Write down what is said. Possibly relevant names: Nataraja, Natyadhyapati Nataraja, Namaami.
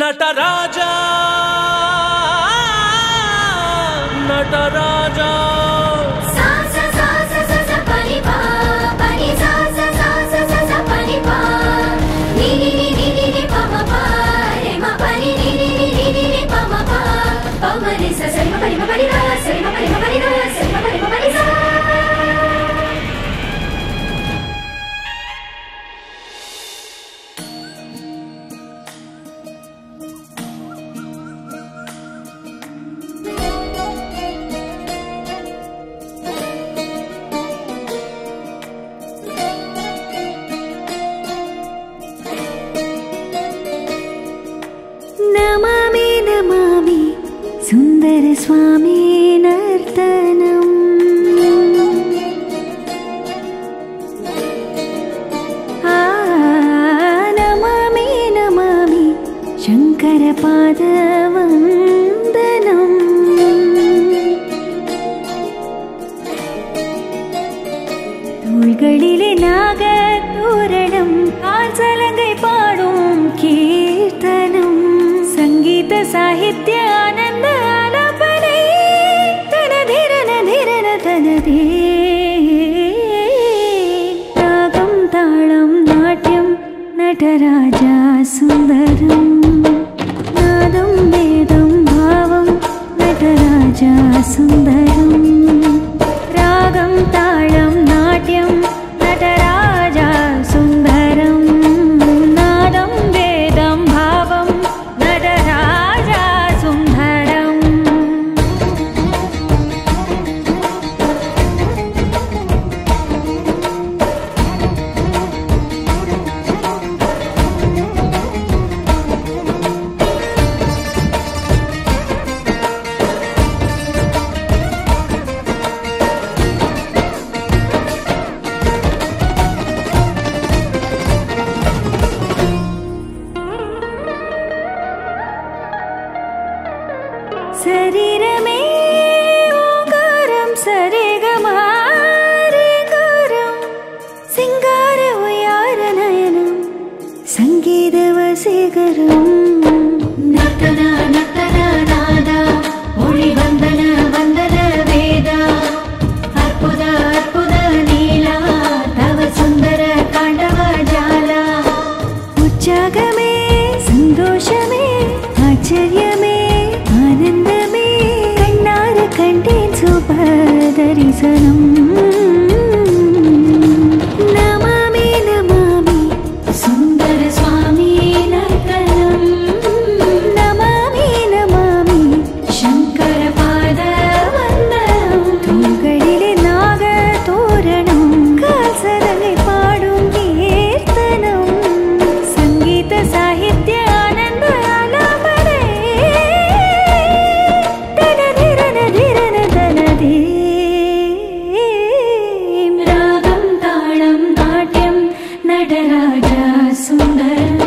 Nataraja, Nataraja. Sa sa sa sa sa sa pani sa sa sa sa sa sa pani pa. Ni ni pa pani ni pa ma pa. Pa ma ni sa sa ma pani na sa ma pani na sa ma pani sa. நமாமி நமாமி சுந்தர சுவாமி நர்த்தனம் நமாமி நமாமி சங்கர பாத வந்தனம் தூள்களிலே நாக தூரணம் ஆசலங்கை பாடும் கீர்த்தனம் சங்கீத சாகித்ய ஆனந்த ஆலாபனை தனதிரன திரன தனதே ராகம் தாளம் நாட்டியம் நடராஜா சுந்தரம் நாதம் வேதம் பாவம் நடராஜா சுந்தரம் ராகம் தாளம் நாட்டியம் நடராஜா சுந்தரம் நாதம் வேதம் பாவம் சரீரமே ஓங்காரம் சரிகமாரிகாரம் சிங்கார உயார நயனம் சங்கீத வசீகரம் நர்த்தன நர்த்தன நாதா ஒளி வந்தன வந்தன வேதா அற்புத அற்புத நீலா தவ சுந்தர காண்டவ ஜாலா உற்சாகமே சந்தோஷமே ஆச்சரியமே ஆனந்தமே கண்ணார கண்டேன் சுபதரிசனம் நமாமி நமாமி சுந்தர சுவாமி நர்த்தனம் நமாமி நமாமி சங்கர பாத வந்தனம் தூண்களிலே நாக தோரணம் கால்சதனை பாடும் கீர்த்தனம் சங்கீத சாகித்ய ராகம் தாளம் நாட்டியம் நடராஜா சுந்தரம்.